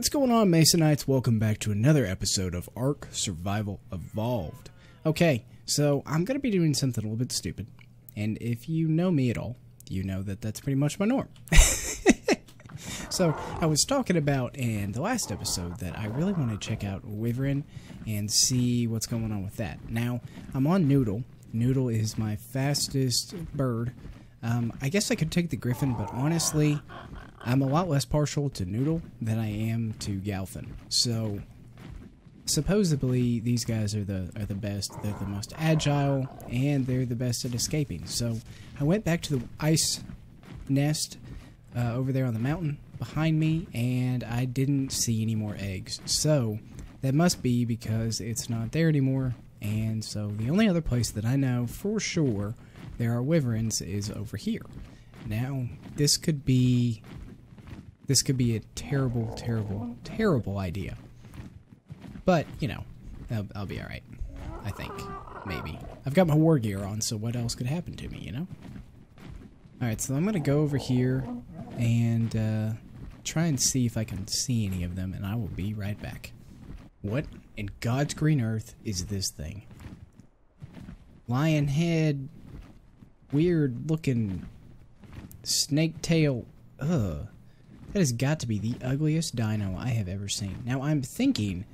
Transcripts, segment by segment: What's going on, Masonites? Welcome back to another episode of Ark Survival Evolved. Okay, so I'm going to be doing something a little bit stupid, and if you know me at all, you know that that's pretty much my norm. So, I was talking about in the last episode that I really want to check out Wyvern and see what's going on with that. Now, I'm on Noodle. Noodle is my fastest bird. I guess I could take the Griffin, but honestly, I'm a lot less partial to Noodle than I am to Galfin. So, supposedly, these guys are the best. They're the most agile, and they're the best at escaping. So, I went back to the ice nest over there on the mountain behind me, and I didn't see any more eggs. So, that must be because it's not there anymore. And so, the only other place that I know for sure there are wyverns is over here. Now, this could be a terrible, terrible, terrible idea. But, you know, I'll be alright. I think. Maybe. I've got my war gear on, so what else could happen to me, you know? Alright, so I'm gonna go over here and try and see if I can see any of them, and I will be right back. What in God's green earth is this thing? Lion head, weird looking snake tail. Ugh. That has got to be the ugliest dino I have ever seen. Now, I'm thinking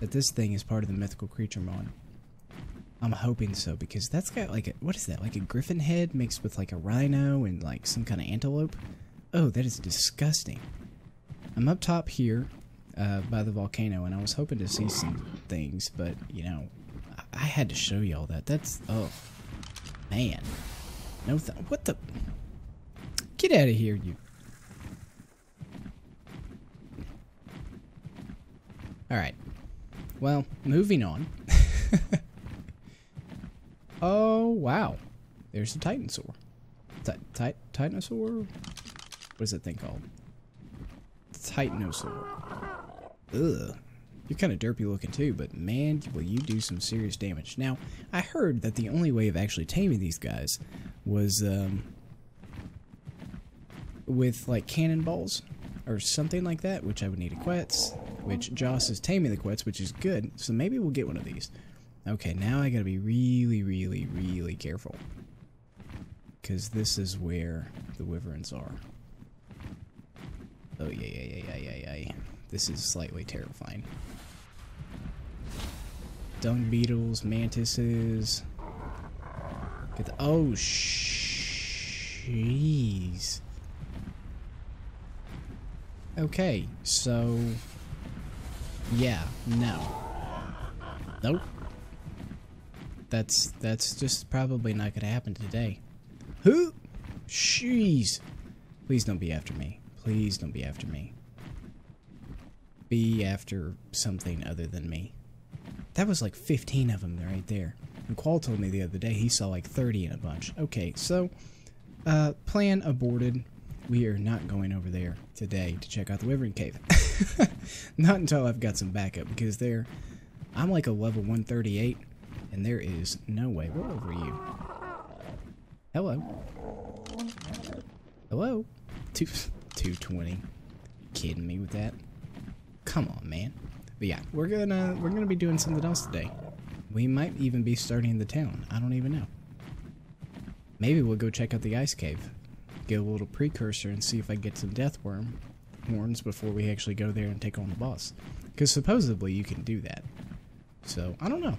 that this thing is part of the Mythical Creature mod. I'm hoping so, because that's got like a, what is that? Like a griffin head mixed with like a rhino and like some kind of antelope? Oh, that is disgusting. I'm up top here by the volcano, and I was hoping to see some things, but, you know, I had to show you all that. That's, oh, man. No, what the? Get out of here, you. Alright. Well, moving on. Oh, wow. There's the Titanosaur. Titanosaur? What is that thing called? Titanosaur. Ugh. You're kind of derpy looking too, but man, will you do some serious damage. Now, I heard that the only way of actually taming these guys was with like cannonballs or something like that, which I would need a Quetz, which Joss is taming the Quetz, which is good, so maybe we'll get one of these. Okay, now I gotta be really, really, really careful, because this is where the wyverns are. Oh, yeah. This is slightly terrifying. Dung beetles, mantises. Get the, oh, jeez. Okay, so yeah, no. Nope. That's just probably not gonna happen today. Who? Jeez. Please don't be after me. Please don't be after me. Be after something other than me. That was like 15 of them right there. And Qual told me the other day he saw like 30 in a bunch. Okay, so plan aborted. We are not going over there today to check out the Wyvern Cave. Not until I've got some backup, because they're, I'm like a level 138, and there is no way. We're over you. Hello. Hello. 220. Kidding me with that? Come on, man. But yeah, we're gonna be doing something else today. We might even be starting the town. I don't even know. Maybe we'll go check out the ice cave. Get a little precursor and see if I can get some Deathworm horns before we actually go there and take on the boss. Because supposedly you can do that. So, I don't know.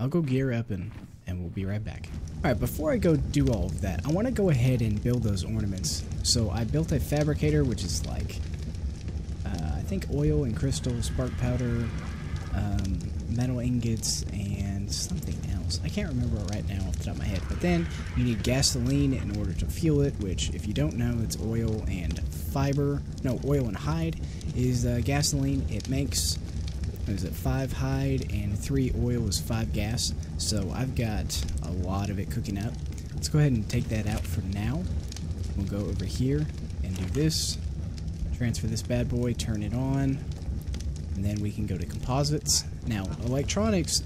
I'll go gear up and we'll be right back. Alright, before I go do all of that, I want to go ahead and build those ornaments. So, I built a fabricator, which is like, I think oil and crystal, spark powder, metal ingots, and something else. I can't remember it right now off the top of my head. But then you need gasoline in order to fuel it, which, if you don't know, it's oil and fiber. No, oil and hide is gasoline. It makes, what is it, 5 hide and 3 oil is 5 gas. So I've got a lot of it cooking up. Let's go ahead and take that out for now. We'll go over here and do this. Transfer this bad boy, turn it on, and then we can go to composites. Now, electronics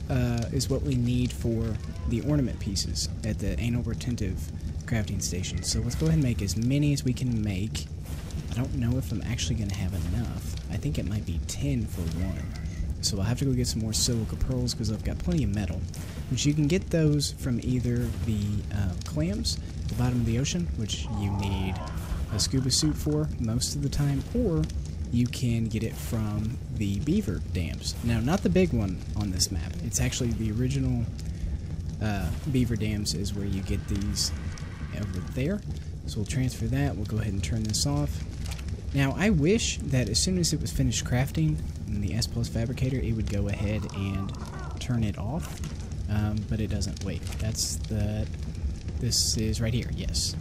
is what we need for the ornament pieces at the anal retentive crafting station. So let's go ahead and make as many as we can make. I don't know if I'm actually going to have enough. I think it might be 10 for one. So I'll have to go get some more silica pearls because I've got plenty of metal. Which you can get those from either the clams at the bottom of the ocean, which you need a scuba suit for most of the time, or you can get it from the beaver dams. Now, not the big one on this map. It's actually the original beaver dams is where you get these over there. So we'll transfer that. We'll go ahead and turn this off. Now, I wish that as soon as it was finished crafting in the S+ Fabricator, it would go ahead and turn it off, but it doesn't. Wait, that's the... this is right here, yes.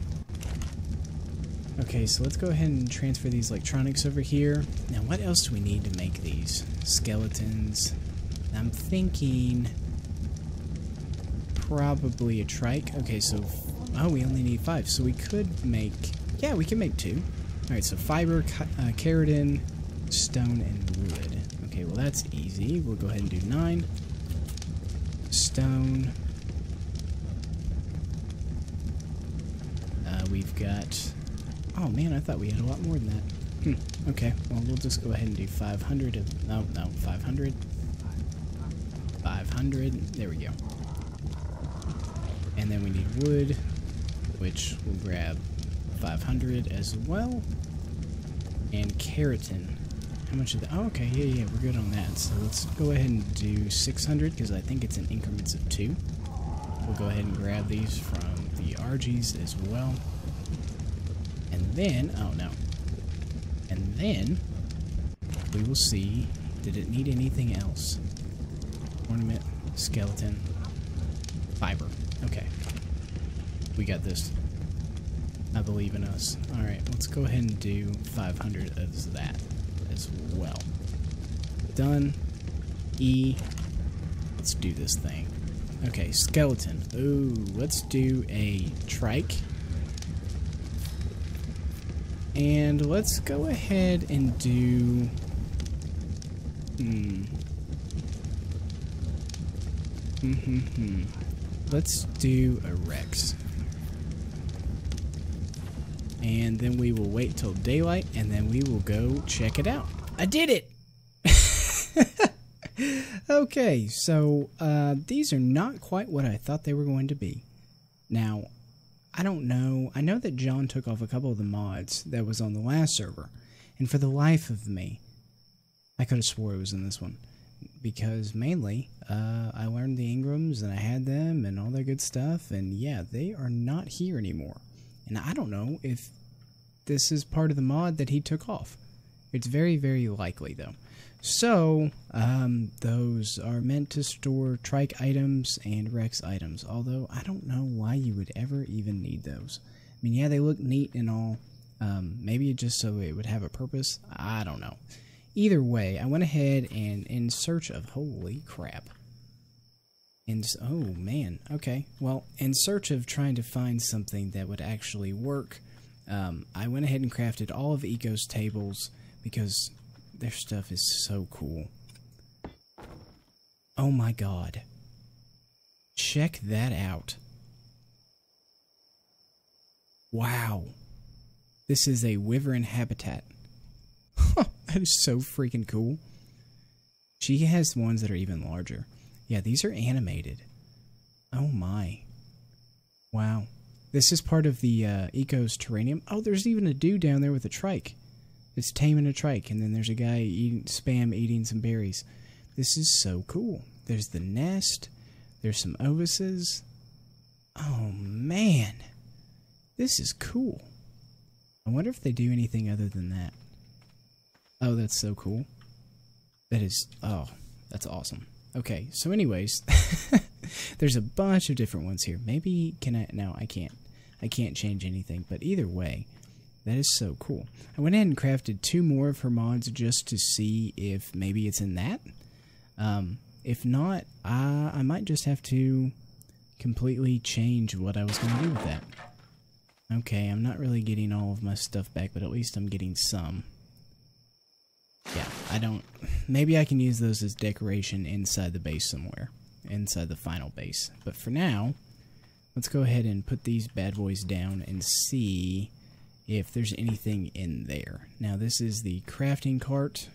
Okay, so let's go ahead and transfer these electronics over here. Now, what else do we need to make these? Skeletons. I'm thinking probably a trike. Okay, so... oh, we only need 5, so we could make... yeah, we can make 2. Alright, so fiber, keratin, stone, and wood. Okay, well that's easy. We'll go ahead and do 9. Stone. We've got... oh man, I thought we had a lot more than that. Okay, well we'll just go ahead and do 500 of... no, no, 500. 500. There we go. And then we need wood, which we'll grab 500 as well, and keratin. How much of that? Oh, okay, yeah, we're good on that. So let's go ahead and do 600 because I think it's in increments of 2. We'll go ahead and grab these from the RGs as well, and then oh no, and then we will see. Did it need anything else? Ornament, skeleton, fiber. Okay, we got this. I believe in us. Alright, let's go ahead and do 500 of that as well. Done. E. Let's do this thing. Okay, skeleton. Ooh, let's do a trike. And let's go ahead and do... let's do a rex. And then we will wait till daylight, and then we will go check it out. I did it! Okay, so these are not quite what I thought they were going to be. Now, I don't know. I know that John took off a couple of the mods that was on the last server, and for the life of me, I could have swore it was in this one. Because mainly, I learned the Ingrams, and I had them, and all that good stuff, and yeah, they are not here anymore. And I don't know if this is part of the mod that he took off. It's very, very likely, though. So, those are meant to store trike items and rex items. Although, I don't know why you would ever even need those. I mean, yeah, they look neat and all. Maybe just so it would have a purpose. I don't know. Either way, I went ahead and in search of... holy crap. And, oh man, okay, well, in search of trying to find something that would actually work, I went ahead and crafted all of Eco's tables because their stuff is so cool. Oh my god. Check that out. Wow. This is a wyvern habitat. That is so freaking cool. She has ones that are even larger. Yeah, these are animated. Oh my. Wow. This is part of the eco-terrarium. Oh, there's even a dude down there with a trike. It's taming a trike, and then there's a guy eating spam, eating some berries. This is so cool. There's the nest. There's some ovises. Oh man. This is cool. I wonder if they do anything other than that. Oh, that's so cool. That is... oh, that's awesome. Okay, so anyways, there's a bunch of different ones here. Maybe, can I, no, I can't. I can't change anything, but either way, that is so cool. I went ahead and crafted 2 more of her mods just to see if maybe it's in that. If not, I might just have to completely change what I was going to do with that. Okay, I'm not really getting all of my stuff back, but at least I'm getting some. Yeah, I don't... maybe I can use those as decoration inside the base somewhere. Inside the final base. But for now, let's go ahead and put these bad boys down and see if there's anything in there. Now this is the crafting cart.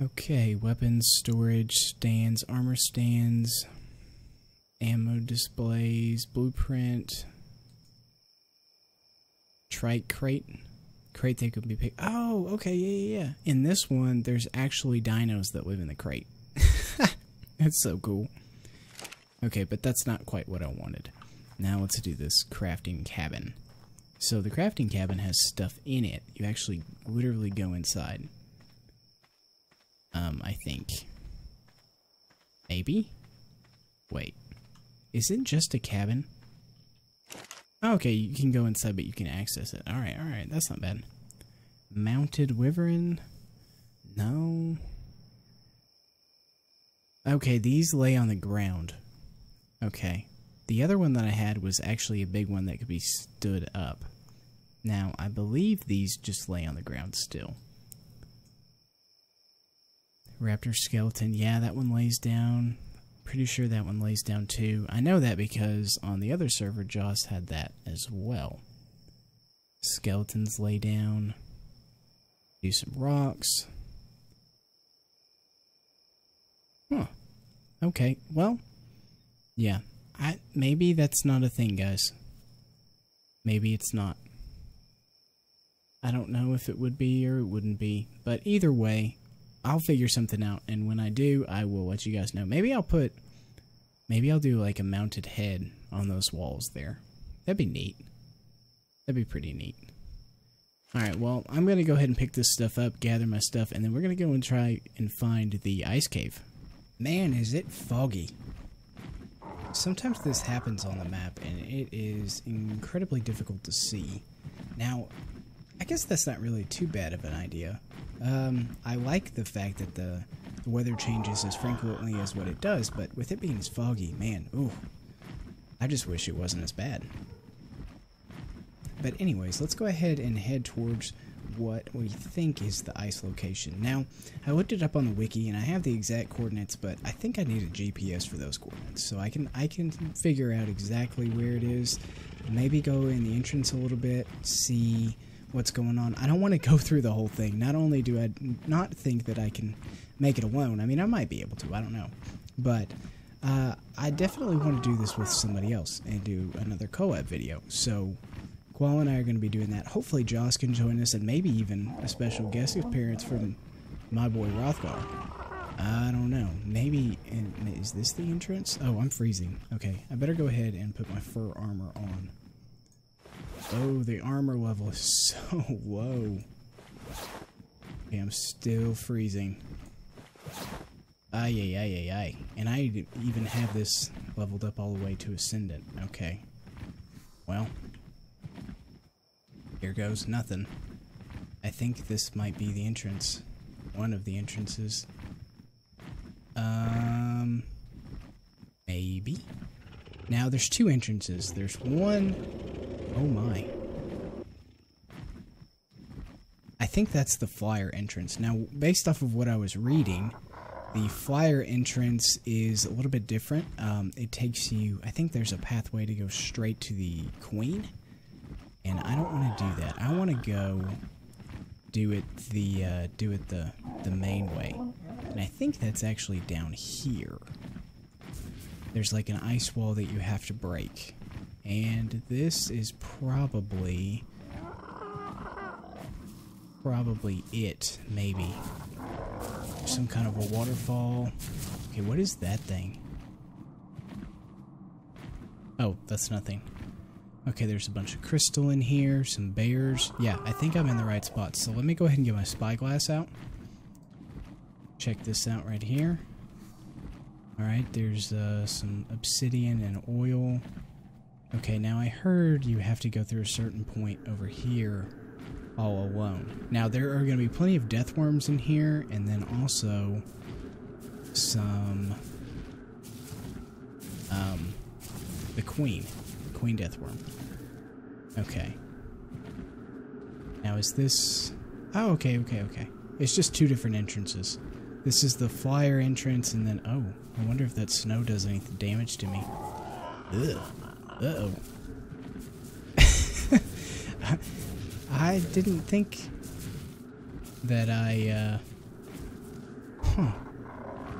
Okay, weapons, storage, stands, armor stands, ammo displays, blueprint, trike crate. Crate that could be picked. Oh, okay, yeah. In this one, there's actually dinos that live in the crate. That's so cool. Okay, but that's not quite what I wanted. Now let's do this crafting cabin. So the crafting cabin has stuff in it. You actually literally go inside. I think. Maybe? Wait. Is it just a cabin? Okay, you can go inside, but you can access it. Alright, that's not bad. Mounted wyvern? No. Okay, these lay on the ground. Okay. The other one that I had was actually a big one that could be stood up. Now, I believe these just lay on the ground still. Raptor skeleton. Yeah, that one lays down. Pretty sure that one lays down too. I know that because on the other server, Joss had that as well. Skeletons lay down. Do some rocks. Huh. Okay, well, yeah. Maybe that's not a thing, guys. Maybe it's not. I don't know if it would be or it wouldn't be. But either way, I'll figure something out, and when I do, I will let you guys know. Maybe I'll do like a mounted head on those walls there. That'd be neat. That'd be pretty neat. Alright, well, I'm going to go ahead and pick this stuff up, gather my stuff, and then we're going to go and try and find the ice cave. Man, is it foggy. Sometimes this happens on the map, and it is incredibly difficult to see. Now, I guess that's not really too bad of an idea. I like the fact that the weather changes as frequently as what it does, but with it being as foggy, man, ooh, I just wish it wasn't as bad. But anyways, let's go ahead and head towards what we think is the ice location. Now, I looked it up on the wiki, and I have the exact coordinates, but I think I need a GPS for those coordinates, so I can figure out exactly where it is. Maybe go in the entrance a little bit, see what's going on. I don't want to go through the whole thing. Not only do I not think that I can make it alone, I mean, I might be able to, I don't know, but I definitely want to do this with somebody else and do another co-op video, so Qual and I are going to be doing that. Hopefully Joss can join us, and maybe even a special guest appearance from my boy Rothgar. I don't know, maybe. Is this the entrance? Oh, I'm freezing. Okay, I better go ahead and put my fur armor on. Oh, the armor level is so low. Okay, I'm still freezing. Ay. And I even have this leveled up all the way to Ascendant. Okay. Well. Here goes nothing. I think this might be the entrance. One of the entrances. Maybe? Now there's two entrances. There's one... Oh my. I think that's the flyer entrance. Now, based off of what I was reading, the flyer entrance is a little bit different. It takes you, I think there's a pathway to go straight to the queen, and I don't want to do that. I want to go do it the main way, and I think that's actually down here. There's like an ice wall that you have to break. And this is probably it, maybe. Some kind of a waterfall. Okay, what is that thing? Oh, that's nothing. Okay, there's a bunch of crystal in here, some bears. Yeah, I think I'm in the right spot, so let me go ahead and get my spyglass out. Check this out right here. Alright, there's some obsidian and oil. Okay, now I heard you have to go through a certain point over here all alone. Now, there are going to be plenty of deathworms in here, and then also some, the queen deathworm. Okay. Now, is this... Oh, okay. It's just two different entrances. This is the flyer entrance, and then... Oh, I wonder if that snow does any damage to me. Ugh. Uh-oh. I didn't think that I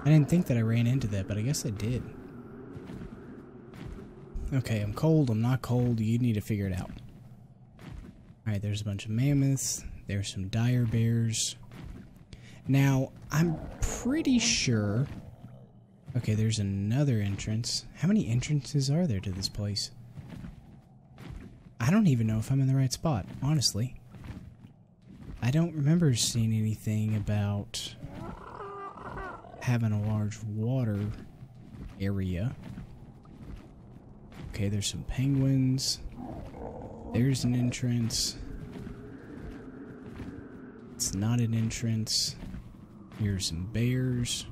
didn't think that I ran into that, but I guess I did. Okay, I'm cold, I'm not cold, you need to figure it out. Alright, there's a bunch of mammoths, there's some dire bears. Now, I'm pretty sure... Okay, there's another entrance. How many entrances are there to this place? I don't even know if I'm in the right spot, honestly. I don't remember seeing anything about having a large water area. Okay, there's some penguins. There's an entrance. It's not an entrance. Here's some bears.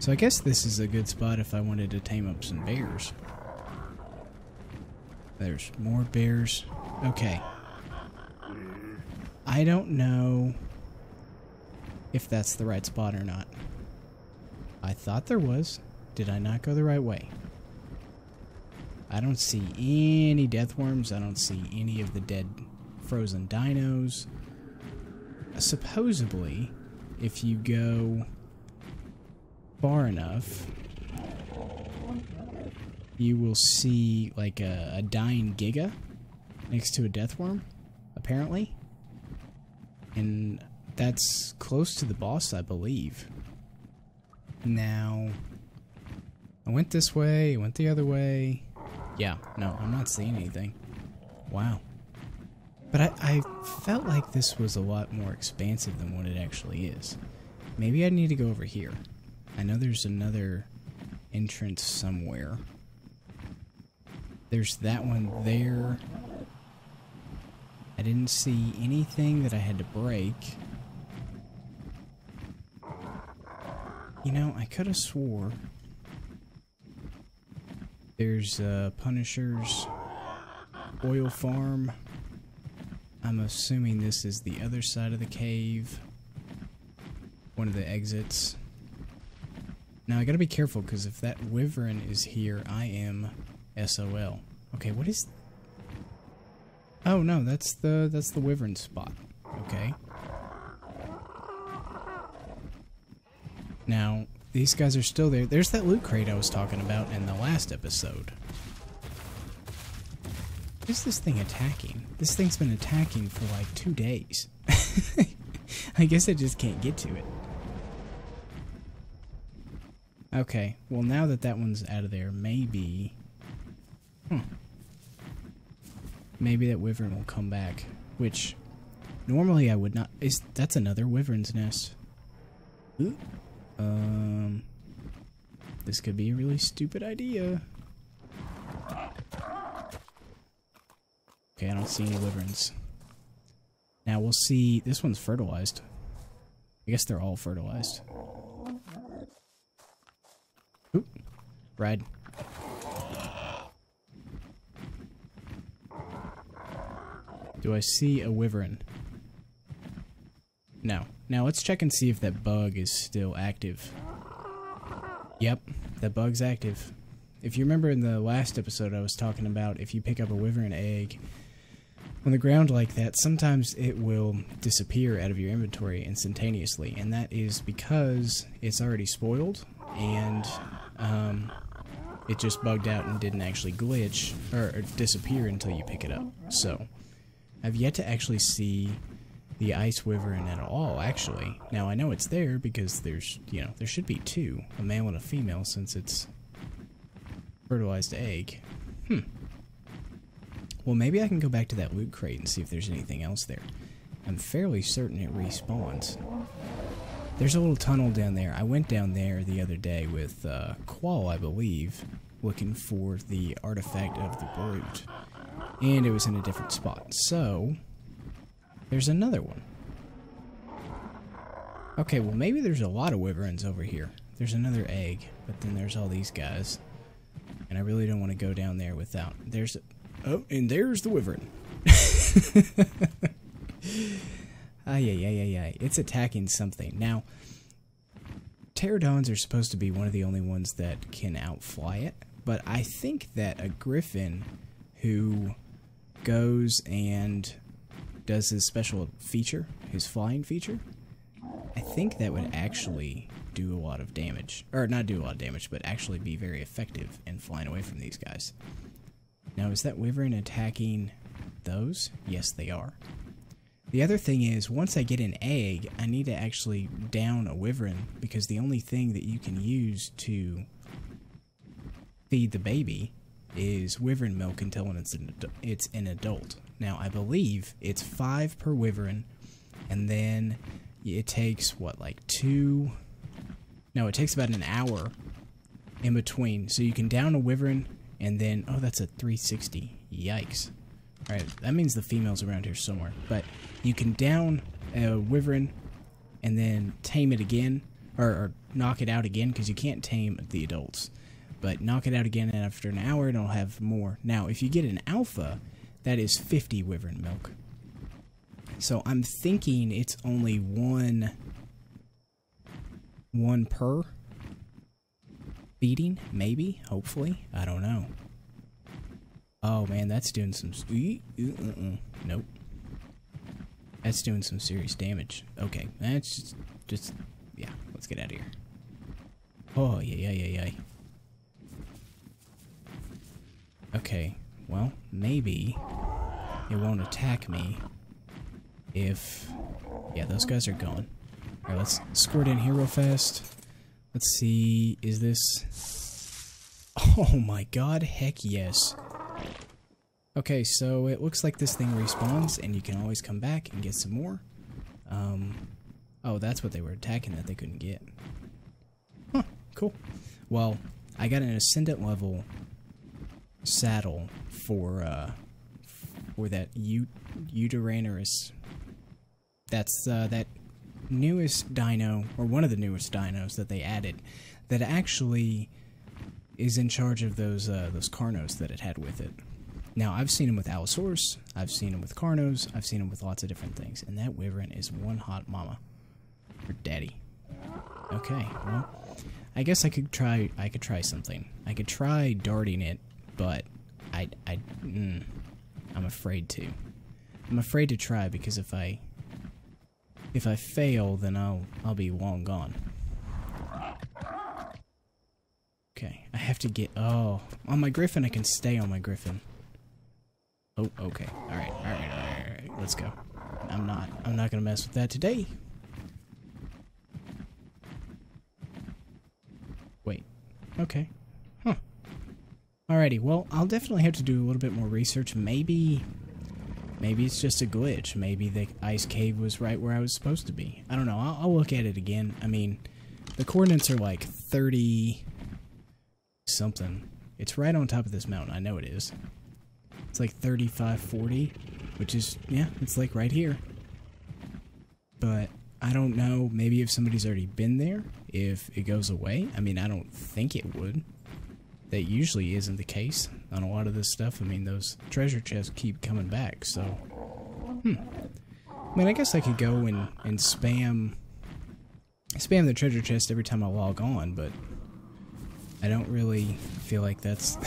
So I guess this is a good spot if I wanted to tame up some bears. There's more bears. Okay. I don't know if that's the right spot or not. I thought there was. Did I not go the right way? I don't see any deathworms. I don't see any of the dead frozen dinos. Supposedly, if you go far enough, you will see like a dying Giga next to a deathworm, apparently. And that's close to the boss, I believe. Now, I went this way, I went the other way. Yeah, no, I'm not seeing anything. Wow. But I felt like this was a lot more expansive than what it actually is. Maybe I need to go over here. I know there's another entrance somewhere. There's that one there. I didn't see anything that I had to break. You know, I could have swore... There's Punisher's oil farm. I'm assuming this is the other side of the cave. One of the exits. Now I gotta be careful, because if that wyvern is here, I am SOL. Okay, what is... Oh no, that's the wyvern spot. Okay. Now... These guys are still there. There's that loot crate I was talking about in the last episode. What is this thing attacking? This thing's been attacking for like 2 days. I guess I just can't get to it. Okay, well now that that one's out of there, maybe... Maybe that wyvern will come back, which normally I would not... That's another wyvern's nest. Ooh. This could be a really stupid idea. Okay, I don't see any wyverns. Now we'll see, this one's fertilized. I guess they're all fertilized. Oop, ride. Do I see a wyvern? No. Now let's check and see if that bug is still active. Yep, that bug's active. If you remember in the last episode I was talking about, if you pick up a wyvern egg on the ground like that, sometimes it will disappear out of your inventory instantaneously, and that is because it's already spoiled and it just bugged out and didn't actually glitch or disappear until you pick it up. So I've yet to actually see the Ice Wyvern at all, actually. Now, I know it's there because there's, you know, there should be two, a male and a female, since it's fertilized egg. Well, maybe I can go back to that loot crate and see if there's anything else there. I'm fairly certain it respawns. There's a little tunnel down there. I went down there the other day with Qual, I believe, looking for the artifact of the Brute. And it was in a different spot, so... There's another one. Okay, well maybe there's a lot of wyverns over here. There's another egg, but then there's all these guys. And I really don't want to go down there without... There's... Oh, and there's the wyvern. Ay. It's attacking something. Now, pterodons are supposed to be one of the only ones that can outfly it, but I think that a griffin who goes and does his special feature, his flying feature, I think that would actually do a lot of damage. Or not do a lot of damage, but actually be very effective in flying away from these guys. Now, is that wyvern attacking those? Yes, they are. The other thing is, once I get an egg, I need to actually down a wyvern, because the only thing that you can use to feed the baby is wyvern milk until it's an adult. Now, I believe it's 5 per wyvern, and then it takes, what, like 2? No, it takes about an hour in between. So you can down a wyvern, and then, oh, that's a 360. Yikes. All right, that means the female's around here somewhere. But you can down a wyvern and then tame it again, or knock it out again, because you can't tame the adults. But knock it out again, and after an hour, it'll have more. Now, if you get an alpha, that is 50 wyvern milk. So I'm thinking it's only one per feeding, maybe, hopefully. I don't know. Oh man, that's doing some nope. That's doing some serious damage. Okay, that's just yeah. Let's get out of here. Oh yeah. Okay, well maybe it won't attack me if yeah those guys are gone. All right, let's squirt in here real fast. Let's see, is this? Oh my God! Heck yes. Okay, so it looks like this thing respawns, and you can always come back and get some more. Oh, that's what they were attacking that they couldn't get. Huh, cool. Well, I got an Ascendant level saddle for that Euteranurus. That's that newest dino, or one of the newest dinos that they added, that actually is in charge of those Carnos that it had with it. Now, I've seen him with Allosaurus, I've seen him with Carnos, I've seen him with lots of different things, and that wyvern is one hot mama. Or daddy. Okay, well, I guess I could try something. I could try darting it, but I'm afraid to. I'm afraid to try, because if I fail, then I'll be long gone. Okay, I have to get, oh, on my griffin, I can stay on my griffin. Oh, okay. All right. Let's go. I'm not gonna mess with that today. Wait. Okay. Huh. Alrighty. Well, I'll definitely have to do a little bit more research. Maybe it's just a glitch. Maybe the ice cave was right where I was supposed to be. I don't know. I'll look at it again. I mean, the coordinates are like 30 something. It's right on top of this mountain. I know it is. It's like 3540, which is, yeah, it's like right here. But I don't know, maybe if somebody's already been there, if it goes away. I mean, I don't think it would. That usually isn't the case on a lot of this stuff. I mean, those treasure chests keep coming back, so. I mean, I guess I could go and spam the treasure chest every time I log on, but I don't really feel like that's,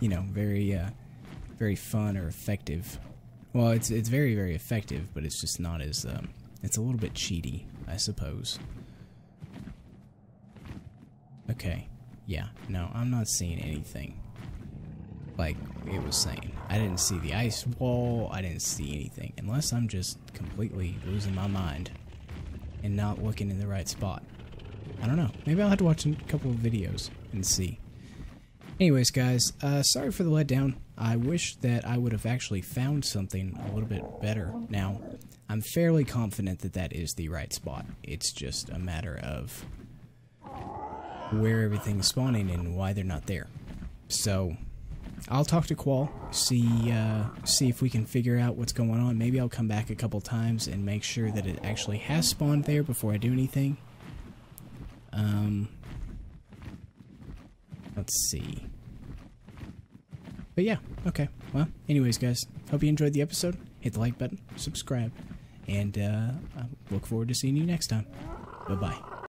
you know, very fun or effective. Well, it's very effective, but it's just not as it's a little bit cheaty, I suppose. Okay, yeah, no, I'm not seeing anything. Like it was saying, I didn't see the ice wall. I didn't see anything, unless I'm just completely losing my mind and not looking in the right spot. I don't know. Maybe I'll have to watch a couple of videos and see. Anyways, guys, sorry for the letdown. I wish that I would have actually found something a little bit better. Now, I'm fairly confident that that is the right spot. It's just a matter of where everything's spawning and why they're not there. So, I'll talk to Qual, see if we can figure out what's going on. Maybe I'll come back a couple times and make sure that it actually has spawned there before I do anything. Let's see. But yeah, okay. Well, anyways, guys, hope you enjoyed the episode. Hit the like button, subscribe, and I look forward to seeing you next time. Bye-bye.